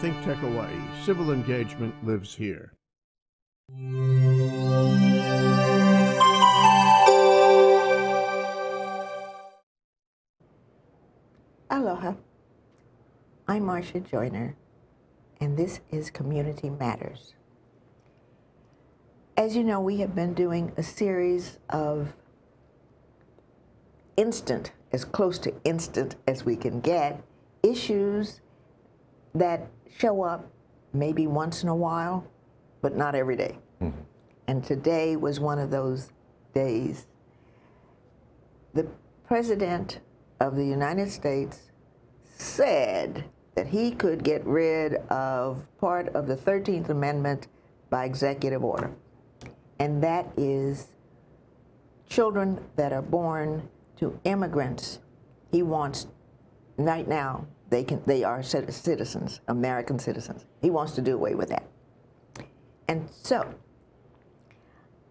Think Tech Hawaii, civil engagement lives here. Aloha, I'm Marsha Joyner, and this is Community Matters. As you know, we have been doing a series of instant, as close to instant as we can get, issues that show up maybe once in a while, but not every day. Mm-hmm. And today was one of those days. The president of the United States said that he could get rid of part of the 13th Amendment by executive order, and that is children that are born to immigrants. He wants, right now, they are citizens, American citizens. He wants to do away with that. And so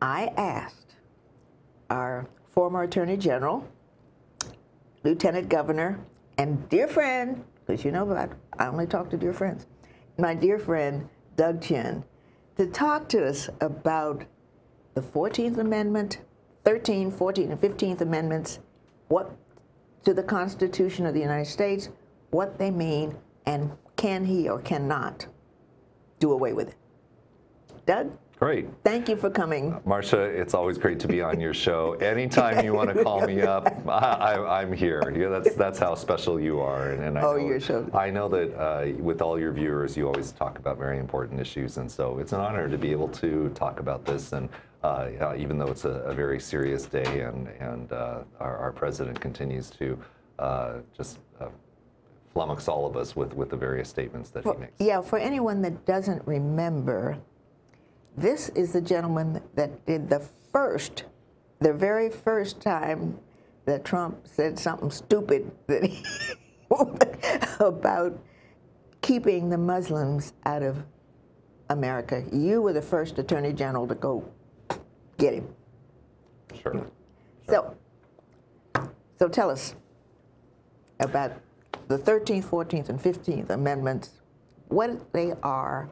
I asked our former Attorney General, Lieutenant Governor, and dear friend, because you know I only talk to dear friends, my dear friend Doug Chin, to talk to us about the 14th Amendment, 13, 14, and 15th Amendments, what to the Constitution of the United States, what they mean, and can he or cannot do away with it. Doug? Great. Thank you for coming. Marsha, it's always great to be on your show. Anytime you want to call me up, I'm here. Yeah, that's how special you are. And I know that with all your viewers, you always talk about very important issues. And so it's an honor to be able to talk about this. And even though it's a very serious day, and our president continues to just flummox all of us with the various statements that he makes. Yeah, for anyone that doesn't remember, this is the gentleman that did the very first time that Trump said something stupid that he about keeping the Muslims out of America. You were the first Attorney General to go get him. Sure. So tell us about the 13th, 14th, and 15th Amendments, what they are,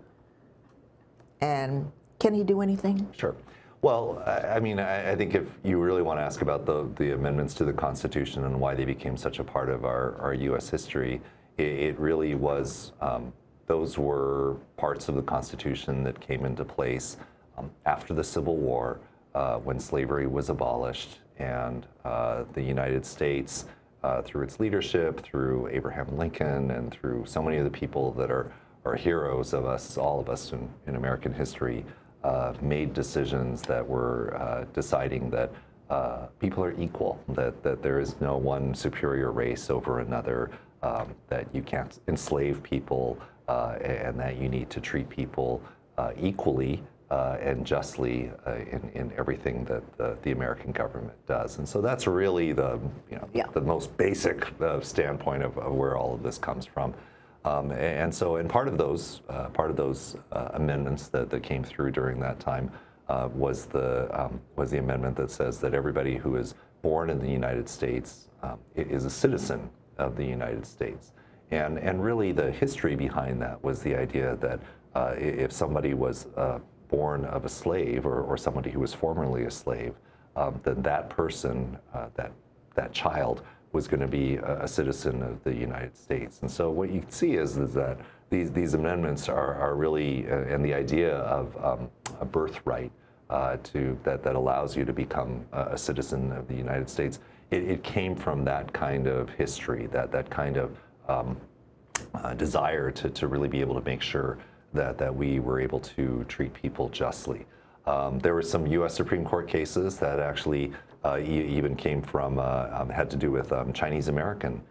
and can he do anything? Sure. Well, I mean, I think if you really want to ask about the amendments to the Constitution and why they became such a part of our U.S. history, it really was, those were parts of the Constitution that came into place after the Civil War, when slavery was abolished, and the United States, through its leadership, through Abraham Lincoln, and through so many of the people that are heroes of us, all of us in American history, made decisions that were deciding that people are equal, that there is no one superior race over another, that you can't enslave people, and that you need to treat people equally and justly in everything that the American government does. And so that's really the most basic standpoint of where all of this comes from. And part of those amendments that came through during that time was the amendment that says that everybody who is born in the United States is a citizen of the United States. And really the history behind that was the idea that if somebody was born of a slave or somebody who was formerly a slave, then that person, that child, was going to be a citizen of the United States. And so what you can see is that these amendments are really, and the idea of a birthright that allows you to become a citizen of the United States, it came from that kind of history, that kind of desire to really be able to make sure that we were able to treat people justly. There were some U.S. Supreme Court cases that actually even came from, had to do with Chinese American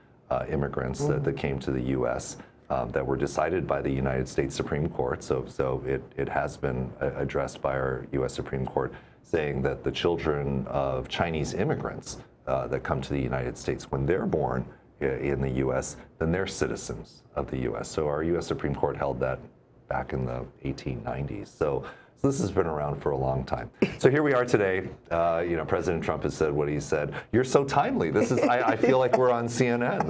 immigrants mm-hmm. that came to the U.S. That were decided by the United States Supreme Court. So it has been addressed by our U.S. Supreme Court, saying that the children of Chinese immigrants that come to the United States, when they're born in the U.S., then they're citizens of the U.S. So our U.S. Supreme Court held that back in the 1890s. So. This has been around for a long time. So here we are today. You know, President Trump has said what he said. You're so timely. This is, I feel like we're on CNN.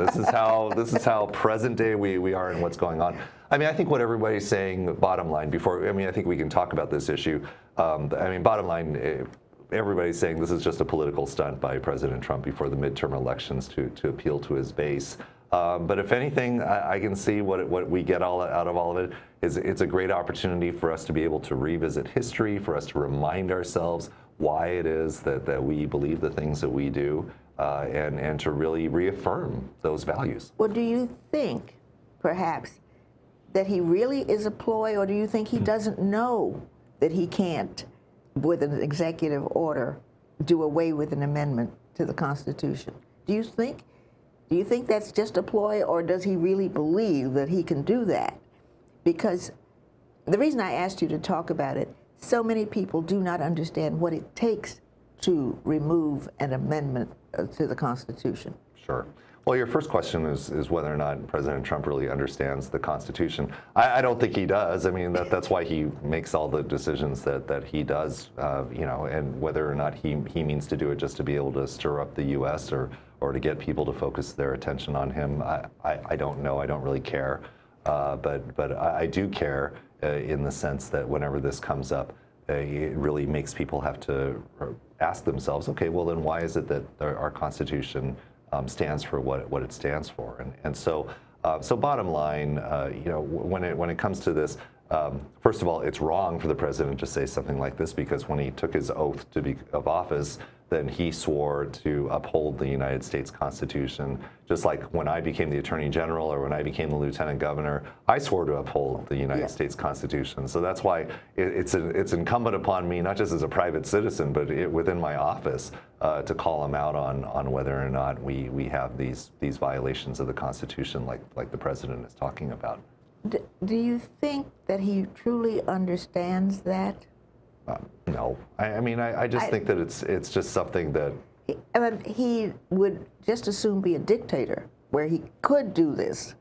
This is how present day we are and what's going on. I mean, I think what everybody's saying, bottom line, before, I mean, I think we can talk about this issue. I mean, bottom line, everybody's saying this is just a political stunt by President Trump before the midterm elections to appeal to his base. But if anything, I can see what we get all out of all of it is it's a great opportunity for us to be able to revisit history, for us to remind ourselves why it is that we believe the things that we do, and to really reaffirm those values. Well, do you think, perhaps, that he really is a ploy, or do you think he doesn't know that he can't, with an executive order, do away with an amendment to the Constitution? Do you think that's just a ploy, or does he really believe that he can do that? Because the reason I asked you to talk about it, so many people do not understand what it takes to remove an amendment to the Constitution. Sure. Well, your first question is whether or not President Trump really understands the Constitution. I don't think he does. I mean, that's why he makes all the decisions that he does, you know, and whether or not he means to do it just to be able to stir up the U.S. or to get people to focus their attention on him, I don't know. I don't really care. But I do care in the sense that whenever this comes up, it really makes people have to ask themselves, okay, well then why is it that our Constitution stands for what it stands for? And so bottom line, you know, when it comes to this, first of all, it's wrong for the president to say something like this, because when he took his oath of office, then he swore to uphold the United States Constitution. Just like when I became the Attorney General or when I became the Lieutenant Governor, I swore to uphold the United States Constitution. So that's why it's incumbent upon me, not just as a private citizen, but within my office, to call him out on whether or not we have these violations of the Constitution like the president is talking about. Do you think that he truly understands that? No. I mean, I just think that it's just something that... I mean, he would just as soon be a dictator where he could do this.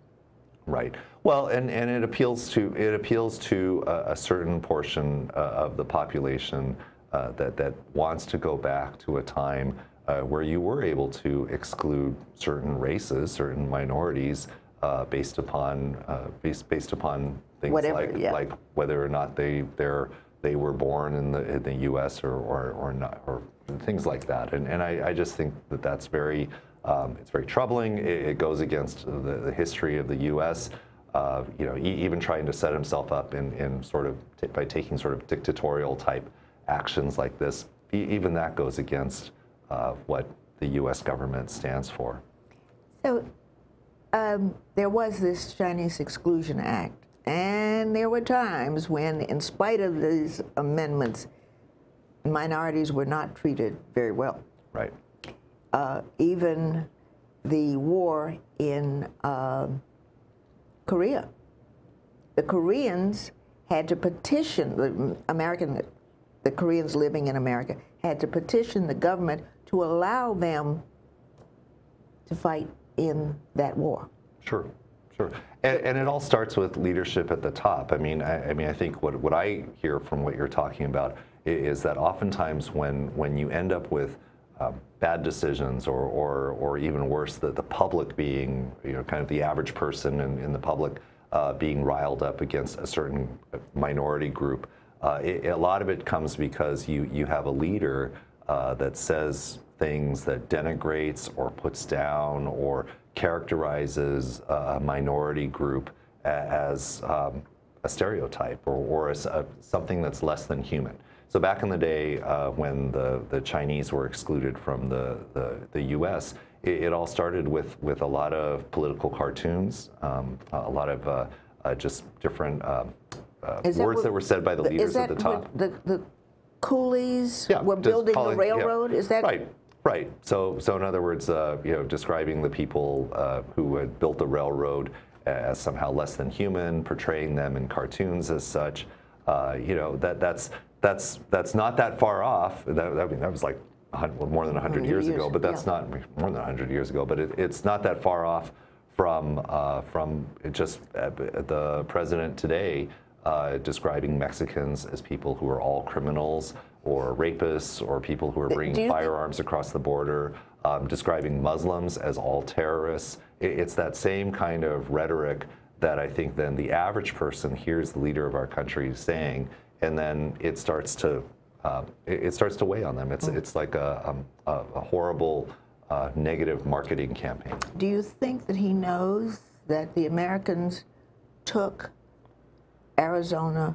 Right. Well, and it appeals to a certain portion of the population that wants to go back to a time where you were able to exclude certain races, certain minorities, based upon things like whether or not they were born in the U.S. or not, or things like that. And I just think that that's very it's very troubling. It goes against the history of the U.S. You know, even trying to set himself up in sort of by taking sort of dictatorial type actions like this, even that goes against what the U.S. government stands for. So. There was this Chinese Exclusion Act, and there were times when, in spite of these amendments, minorities were not treated very well. Right. Even the war in Korea. The Koreans had to petition, the Koreans living in America had to petition the government to allow them to fight in that war. Sure, sure. And it all starts with leadership at the top. I mean, I think what I hear from what you're talking about is that oftentimes when you end up with bad decisions or even worse, the public being, you know, kind of the average person in the public being riled up against a certain minority group, a lot of it comes because you have a leader that says things that denigrates or puts down or characterizes a minority group as a stereotype or something that's less than human. So back in the day when the Chinese were excluded from the U.S., it all started with a lot of political cartoons, a lot of just different words that were said by the leaders at the top. The coolies were building the railroad? Is that right? Right. So in other words, you know, describing the people who had built the railroad as somehow less than human, portraying them in cartoons as such. You know, that's not that far off. I mean, that was like more than 100 years ago, but that's not more than 100 years ago. But it's not that far off from just the president today describing Mexicans as people who are all criminals or rapists or people who are bringing firearms across the border, describing Muslims as all terrorists. It's that same kind of rhetoric that I think then the average person hears the leader of our country saying, and then it starts to weigh on them. It's like a horrible negative marketing campaign. Do you think that he knows that the Americans took Arizona,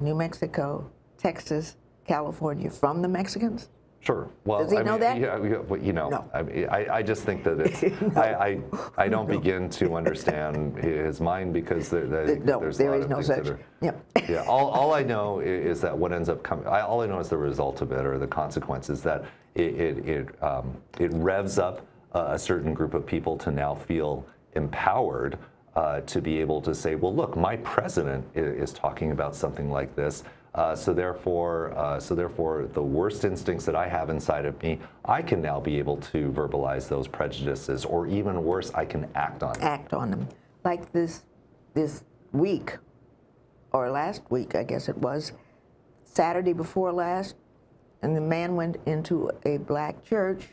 New Mexico, Texas, California from the Mexicans? Sure. Well, does he know that? Yeah, you know, no. I just think that it's, no. I don't begin to understand his mind because there is no such. Yeah. All I know is that what ends up coming. All I know is the result of it or the consequences that it revs up a certain group of people to now feel empowered to be able to say, well, look, my president is talking about something like this. So therefore, the worst instincts that I have inside of me, I can now be able to verbalize those prejudices, or even worse, I can act on them. Like this week, or last week, I guess it was, Saturday before last, and the man went into a black church.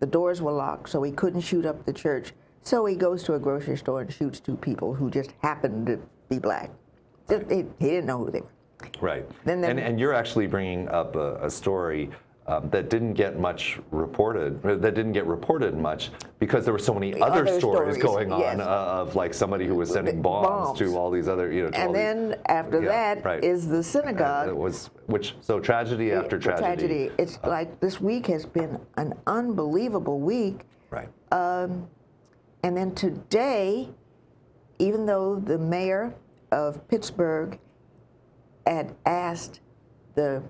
The doors were locked, so he couldn't shoot up the church. So he goes to a grocery store and shoots two people who just happened to be black. He didn't know who they were. Right. And you're actually bringing up a story that didn't get much reported, because there were so many other stories going on of like somebody who was sending bombs to all these other, and then after that is the synagogue. So tragedy after tragedy. It's like this week has been an unbelievable week. Right. And then today, even though the mayor of Pittsburgh had asked the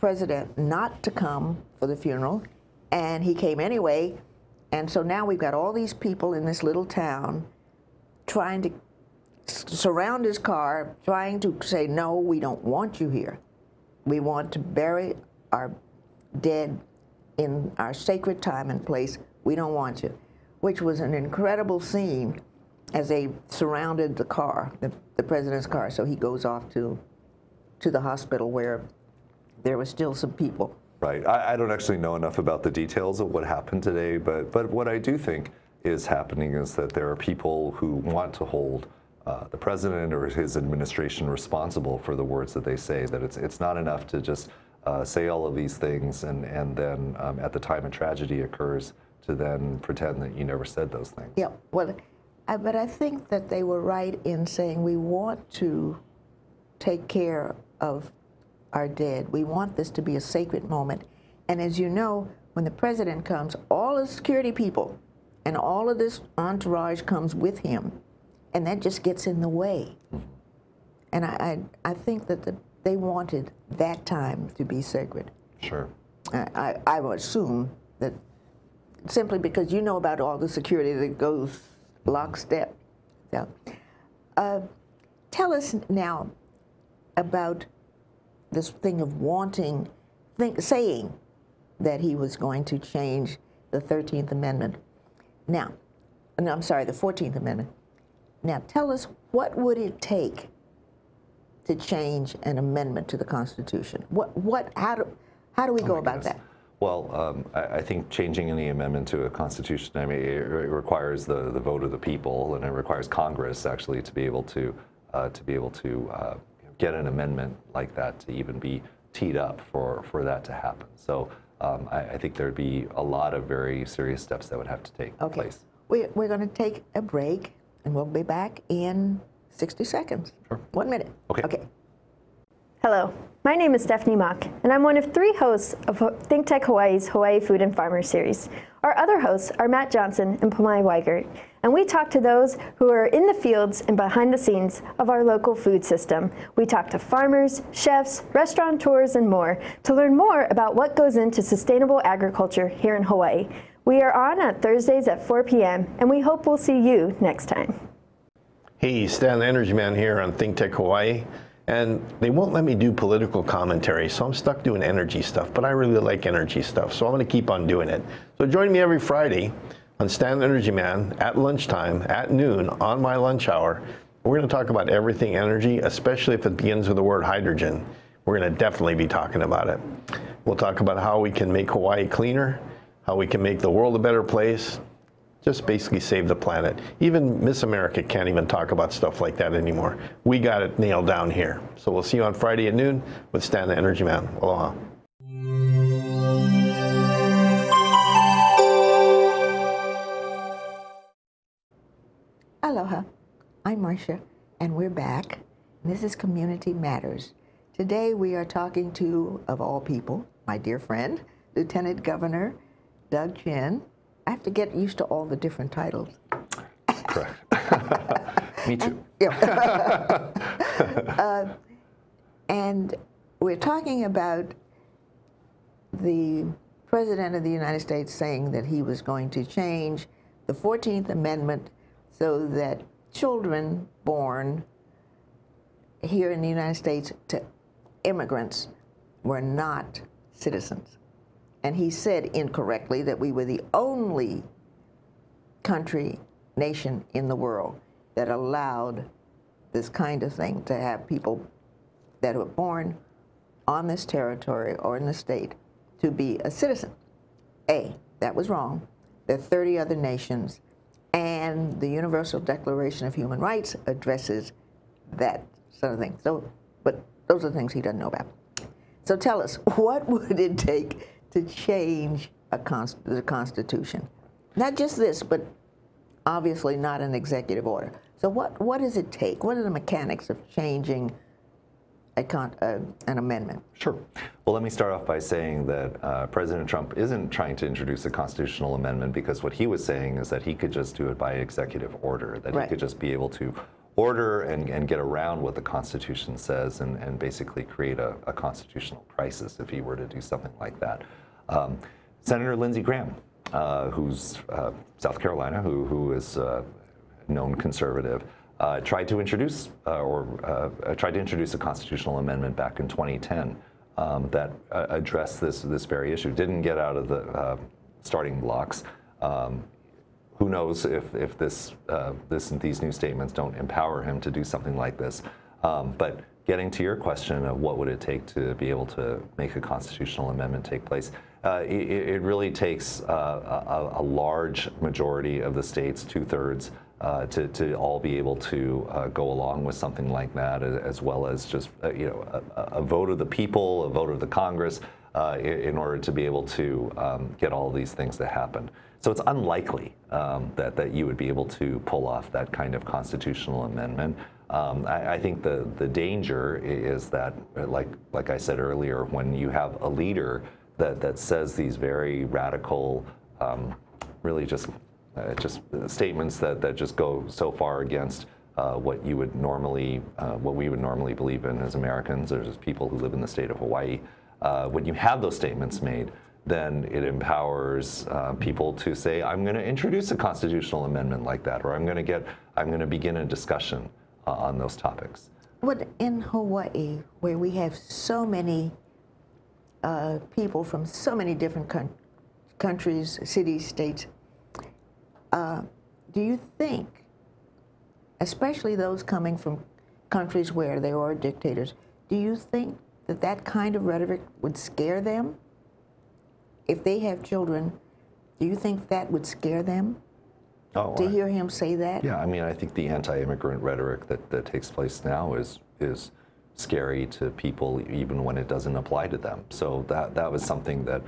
president not to come for the funeral, and he came anyway, and so now we've got all these people in this little town trying to surround his car, trying to say, no, we don't want you here. We want to bury our dead in our sacred time and place. We don't want you, which was an incredible scene as they surrounded the car, the president's car, so he goes off to the hospital where there were still some people. Right. I don't actually know enough about the details of what happened today, but what I do think is happening is that there are people who want to hold the president or his administration responsible for the words that they say, that it's not enough to just say all of these things and then at the time a tragedy occurs to then pretend that you never said those things. Yeah, well, but I think that they were right in saying we want to take care of our dead. We want this to be a sacred moment. And as you know, when the president comes, all the security people and all of this entourage comes with him, and that just gets in the way. Mm-hmm. And I think that they wanted that time to be sacred. Sure. I would assume that simply because you know about all the security that goes lockstep. So, tell us now about this thing of saying that he was going to change the 13th Amendment. Now, no, I'm sorry, the 14th Amendment. Now, tell us, what would it take to change an amendment to the Constitution? How do we go about that? Well, I think changing any amendment to a constitution, I mean, it requires the vote of the people, and it requires Congress actually to be able to get an amendment like that to even be teed up for that to happen. So I think there'd be a lot of very serious steps that would have to take place. We're going to take a break, and we'll be back in 60 seconds. Sure. 1 minute. Okay. Hello, my name is Stephanie Mach, and I'm one of 3 hosts of Think Tech Hawaii's Hawaii Food and Farmer series. Our other hosts are Matt Johnson and Pamai Weigert, and we talk to those who are in the fields and behind the scenes of our local food system. We talk to farmers, chefs, restaurateurs, and more to learn more about what goes into sustainable agriculture here in Hawaii. We are on Thursdays at 4 p.m., and we hope we'll see you next time. Hey, Stan the Energy Man here on Think Tech Hawaii, and they won't let me do political commentary, so I'm stuck doing energy stuff, but I really like energy stuff, so I'm going to keep on doing it. So join me every Friday on Stan the Energy Man at lunchtime, at noon, on my lunch hour, We're going to talk about everything energy, especially if it begins with the word hydrogen. We're going to definitely be talking about it. We'll talk about how we can make Hawaii cleaner, how we can make the world a better place, just basically save the planet. Even Miss America can't even talk about stuff like that anymore. We got it nailed down here. So we'll see you on Friday at noon with Stan the Energy Man. Aloha. Aloha. I'm Marsha, and we're back. This is Community Matters. Today we are talking to, of all people, my dear friend, Lieutenant Governor Doug Chin. I have to get used to all the different titles. Correct. Me too. And we're talking about the President of the United States saying that he was going to change the 14th Amendment so that children born here in the United States to immigrants were not citizens. And he said incorrectly that we were the only country, nation in the world that allowed this kind of thing to have people that were born on this territory or in the state to be a citizen. A, that was wrong. There are 30 other nations, and the Universal Declaration of Human Rights addresses that sort of thing. So, but those are things he doesn't know about. So tell us, what would it take to change the Constitution? Not just this, but obviously not an executive order. So what does it take? What are the mechanics of changing an amendment? Sure. Well, let me start off by saying that President Trump isn't trying to introduce a constitutional amendment, because what he was saying is that he could just do it by executive order, that right. He could just be able to order and get around what the Constitution says and basically create a constitutional crisis if he were to do something like that. Senator Lindsey Graham, who's South Carolina, who is a known conservative, tried to introduce a constitutional amendment back in 2010 that addressed this very issue. Didn't get out of the starting blocks. Who knows if these new statements don't empower him to do something like this. But getting to your question of what would it take to be able to make a constitutional amendment take place, it really takes a large majority of the states, 2/3, to all be able to go along with something like that, as well as just a vote of the people, a vote of the Congress, in order to be able to get all these things to happen. So it's unlikely that you would be able to pull off that kind of constitutional amendment. I think the danger is that, like I said earlier, when you have a leader that says these very radical, really just statements that just go so far against what we would normally believe in as Americans, or as people who live in the state of Hawaii, when you have those statements made, then it empowers people to say, I'm going to introduce a constitutional amendment like that, or I'm going to begin a discussion on those topics. But in Hawaii, where we have so many people from so many different countries, cities, states, do you think, especially those coming from countries where there are dictators, do you think that kind of rhetoric would scare them? If they have children, do you think that would scare them to hear him say that? Yeah, I mean, I think the anti-immigrant rhetoric that takes place now is scary to people, even when it doesn't apply to them. So that was something that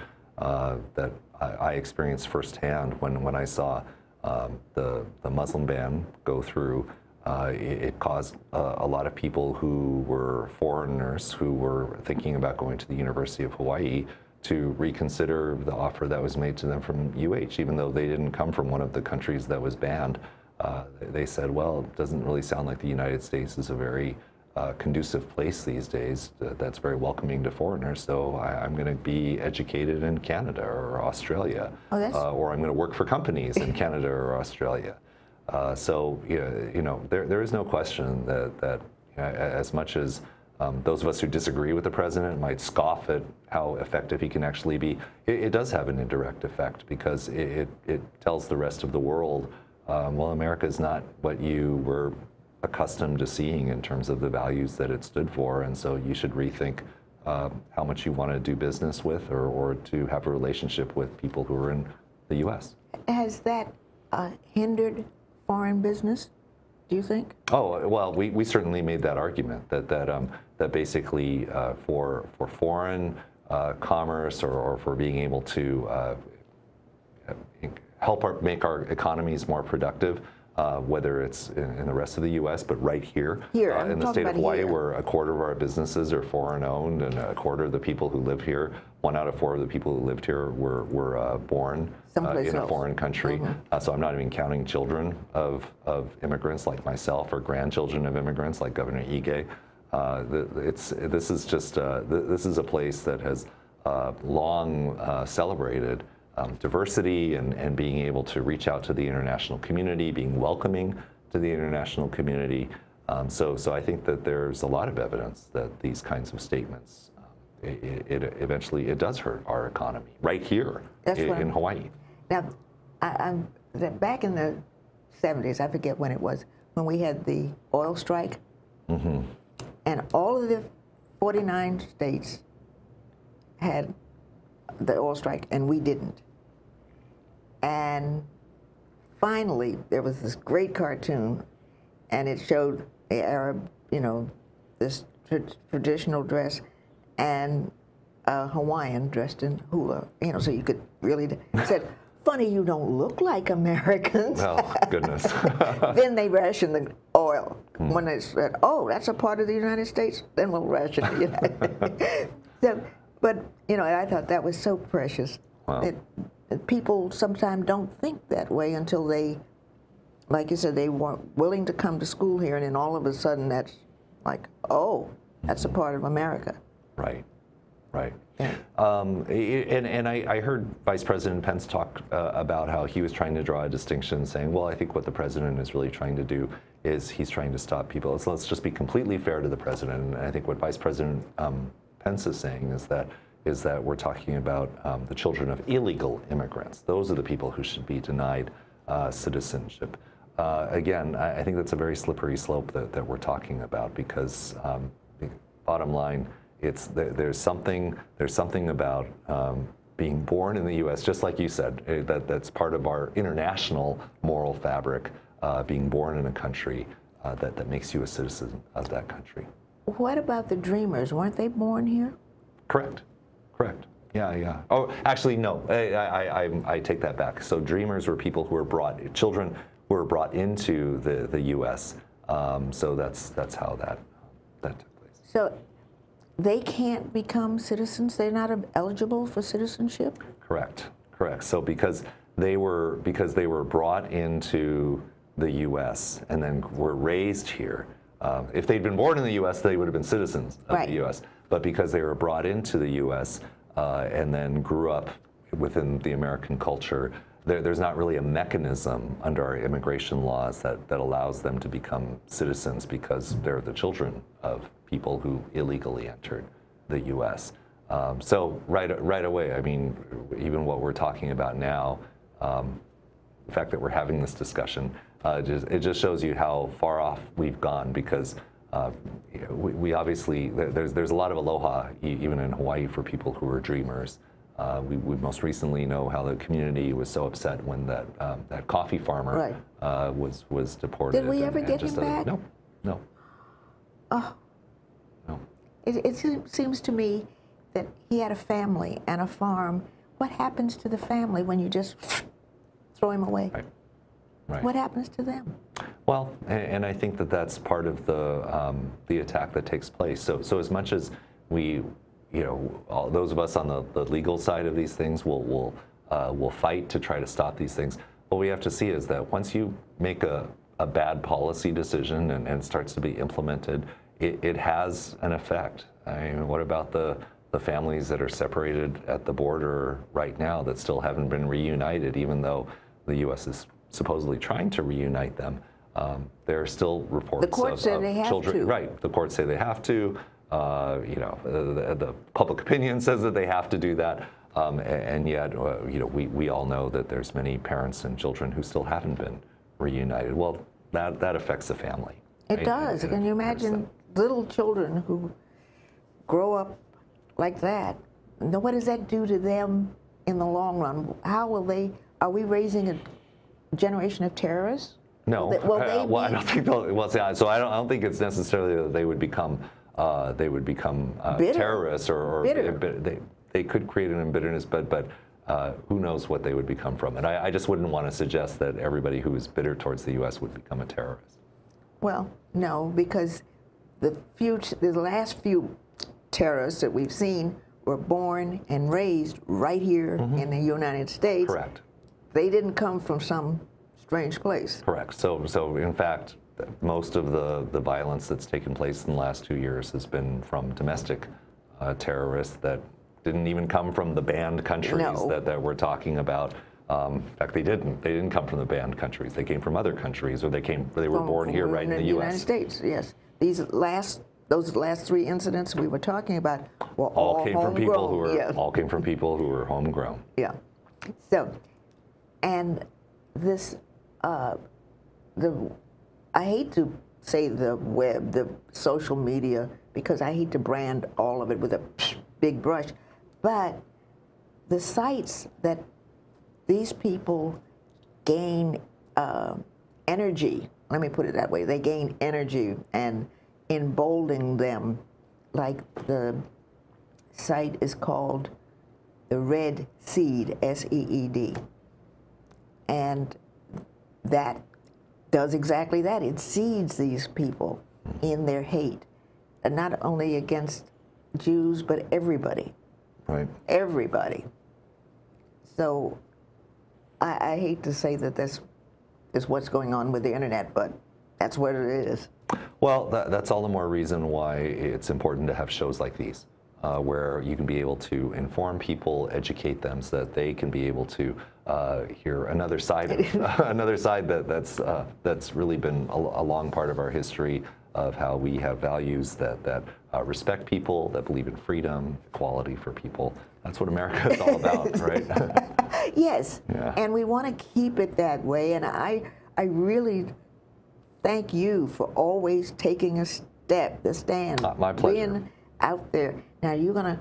I experienced firsthand when I saw the Muslim ban go through. It caused a lot of people who were foreigners who were thinking about going to the University of Hawaii to reconsider the offer that was made to them from UH, even though they didn't come from one of the countries that was banned. They said, well, it doesn't really sound like the United States is a very conducive place these days that's very welcoming to foreigners, so I'm going to be educated in Canada or Australia, or I'm going to work for companies in Canada or Australia. So, there is no question that as much as those of us who disagree with the president might scoff at how effective he can actually be, it does have an indirect effect, because it tells the rest of the world, well, America is not what you were accustomed to seeing in terms of the values that it stood for. And so you should rethink how much you want to do business with or to have a relationship with people who are in the U.S. Has that hindered foreign business, do you think? Oh, well, we certainly made that argument that basically for foreign commerce or for being able to help make our economies more productive, whether it's in the rest of the U.S., but right here in the state of Hawaii, where a quarter of our businesses are foreign-owned, and a quarter of the people who live here, 1 out of 4 of the people who lived here were born in a foreign country. Mm-hmm. So I'm not even counting children of immigrants like myself or grandchildren of immigrants like Governor Ige. This is a place that has long celebrated diversity and being able to reach out to the international community, being welcoming to the international community. So I think that there's a lot of evidence that these kinds of statements, it eventually does hurt our economy right here in Hawaii. Now, back in the 70s, I forget when it was, when we had the oil strike, mm-hmm. and all of the 49 states had the oil strike, and we didn't. And finally, there was this great cartoon, and it showed the Arab, this traditional dress, and a Hawaiian dressed in hula, so you could really, said, funny you don't look like Americans. Oh, goodness. Then they rationed the oil. Mm. When they said, oh, that's a part of the United States, then we'll ration the United States. But, I thought that was so precious. Wow. That people sometimes don't think that way until they, like you said, they weren't willing to come to school here, and then all of a sudden that's like, oh, that's a part of America. Right, right. Yeah. And I heard Vice President Pence talk about how he was trying to draw a distinction, saying, well, I think what the president is really trying to do is he's trying to stop people. So let's just be completely fair to the president. And I think what Vice President Pence is saying is that we're talking about the children of illegal immigrants. Those are the people who should be denied citizenship. Again, I think that's a very slippery slope that we're talking about, because bottom line, there's something about being born in the U.S., just like you said, that's part of our international moral fabric, being born in a country that makes you a citizen of that country. What about the Dreamers? Weren't they born here? Correct. Yeah. Oh, actually, no. I take that back. So Dreamers were people who were children who were brought into the U.S. So that's how that took place. So they can't become citizens. They're not eligible for citizenship. Correct. So because they were brought into the U.S. and then were raised here. If they'd been born in the U.S., they would have been citizens of the U.S. But because they were brought into the U.S. And then grew up within the American culture, there's not really a mechanism under our immigration laws that allows them to become citizens, because they're the children of people who illegally entered the U.S. So right away, I mean, even what we're talking about now, the fact that we're having this discussion, it just shows you how far off we've gone, because we obviously, there's a lot of aloha, even in Hawaii, for people who are Dreamers. We most recently know how the community was so upset when that coffee farmer was deported. Did we ever get him back? No. Oh. No. It seems to me that he had a family and a farm. What happens to the family when you just throw him away? Right. What happens to them? Well, and I think that's part of the attack that takes place. So as much as we, all those of us on the legal side of these things will fight to try to stop these things, what we have to see is that once you make a bad policy decision and it starts to be implemented, it has an effect. I mean, what about the families that are separated at the border right now that still haven't been reunited, even though the U.S. is supposedly trying to reunite them? There are still reports of children. Right. The courts say they have to. The public opinion says that they have to do that. And yet, we all know that there's many parents and children who still haven't been reunited. Well, that affects the family. It right? does. Can you imagine little children who grow up like that? Now, what does that do to them in the long run? How will they? Are we raising a generation of terrorists? No. Well, I don't think they'll. Well, so I don't think it's necessarily that they would become. Terrorists or bitter. They could create an embitterness, but who knows what they would become from it. I just wouldn't want to suggest that everybody who is bitter towards the U.S. would become a terrorist. Well, no, because the last few terrorists that we've seen were born and raised right here in the United States. Correct. They didn't come from some strange place. Correct. So in fact, most of the violence that's taken place in the last 2 years has been from domestic terrorists that didn't even come from the banned countries that we're talking about. In fact, they didn't come from the banned countries. They came from other countries, or they were born here right in the U.S. United States. Yes, those last three incidents we were talking about were all came from people who were homegrown. Yeah. So, and this I hate to say the web, the social media, because I hate to brand all of it with a big brush, but the sites that these people gain energy, let me put it that way, they gain energy and embolden them, like the site is called the Red Seed, S-E-E-D, and that does exactly that. It seeds these people in their hate, and not only against Jews, but everybody. Right. Everybody. So I hate to say that this is what's going on with the internet, but that's what it is. Well, that's all the more reason why it's important to have shows like these, where you can be able to inform people, educate them, so that they can be able to hear another side, that's really been a long part of our history, of how we have values that respect people, that believe in freedom, equality for people. That's what America is all about, right? Yes, yeah. And we want to keep it that way. And I really thank you for always taking the stand. My pleasure. Being out there. Now, you're going to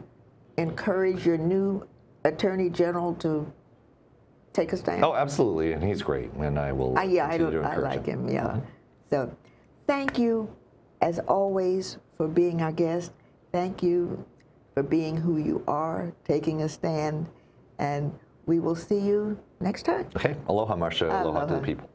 encourage your new Attorney General to take a stand? Oh, absolutely, and he's great, and I will I like him, yeah. Mm-hmm. So thank you, as always, for being our guest. Thank you for being who you are, taking a stand, and we will see you next time. Okay, aloha, Marsha. Aloha to the people.